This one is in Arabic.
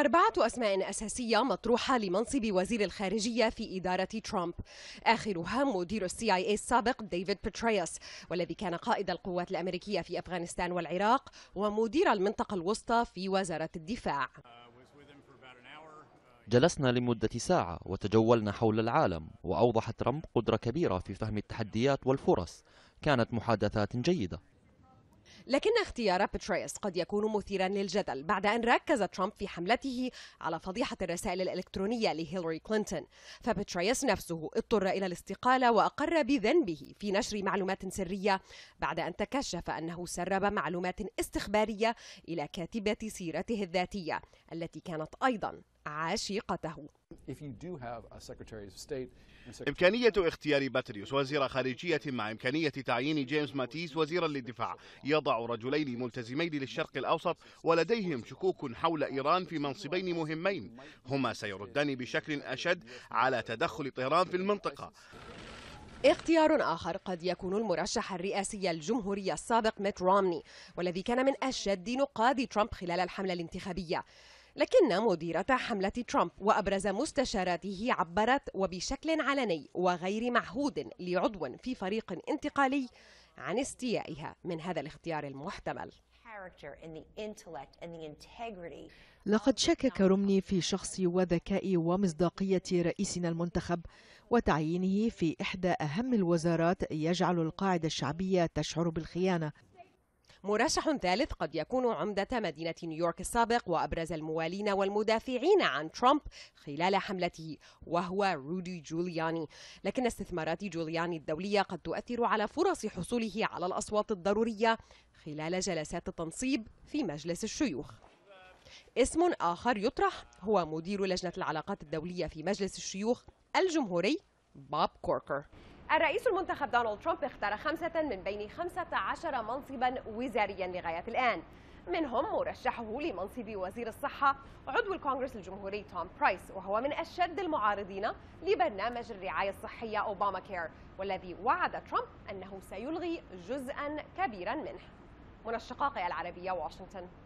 أربعة أسماء أساسية مطروحة لمنصب وزير الخارجية في إدارة ترامب، آخرها مدير CIA السابق ديفيد بترايوس، والذي كان قائد القوات الأمريكية في أفغانستان والعراق ومدير المنطقة الوسطى في وزارة الدفاع. جلسنا لمدة ساعة وتجولنا حول العالم، وأوضح ترامب قدرة كبيرة في فهم التحديات والفرص. كانت محادثات جيدة. لكن اختيار بترايوس قد يكون مثيرا للجدل بعد أن ركز ترامب في حملته على فضيحة الرسائل الإلكترونية لهيلاري كلينتون، فبترايوس نفسه اضطر إلى الاستقالة وأقر بذنبه في نشر معلومات سرية بعد أن تكشف أنه سرب معلومات استخبارية إلى كاتبة سيرته الذاتية التي كانت أيضا عشيقته. إمكانية اختيار بترايوس وزير خارجية مع إمكانية تعيين جيمس ماتيس وزيرا للدفاع يضع رجلين ملتزمين للشرق الأوسط ولديهم شكوك حول إيران في منصبين مهمين، هما سيردان بشكل أشد على تدخل طهران في المنطقة. اختيار آخر قد يكون المرشح الرئاسي الجمهوري السابق ميت رومني، والذي كان من أشد نقاد ترامب خلال الحملة الانتخابية. لكن مديرة حملة ترامب وأبرز مستشاراته عبرت وبشكل علني وغير معهود لعضو في فريق انتقالي عن استيائها من هذا الاختيار المحتمل. لقد شكك رومني في شخصي وذكائي ومصداقية رئيسنا المنتخب، وتعيينه في إحدى أهم الوزارات يجعل القاعدة الشعبية تشعر بالخيانة. مرشح ثالث قد يكون عمدة مدينة نيويورك السابق وأبرز الموالين والمدافعين عن ترامب خلال حملته، وهو رودي جولياني. لكن استثمارات جولياني الدولية قد تؤثر على فرص حصوله على الأصوات الضرورية خلال جلسات التنصيب في مجلس الشيوخ. اسم آخر يطرح هو مدير لجنة العلاقات الدولية في مجلس الشيوخ الجمهوري بوب كوركر. الرئيس المنتخب دونالد ترامب اختار 5 من بين 15 منصبا وزاريا لغاية الآن، منهم مرشحه لمنصب وزير الصحة عضو الكونغرس الجمهوري توم برايس، وهو من أشد المعارضين لبرنامج الرعاية الصحية أوباما كير، والذي وعد ترامب أنه سيلغي جزءا كبيرا منه. من الشقاقة العربية، واشنطن.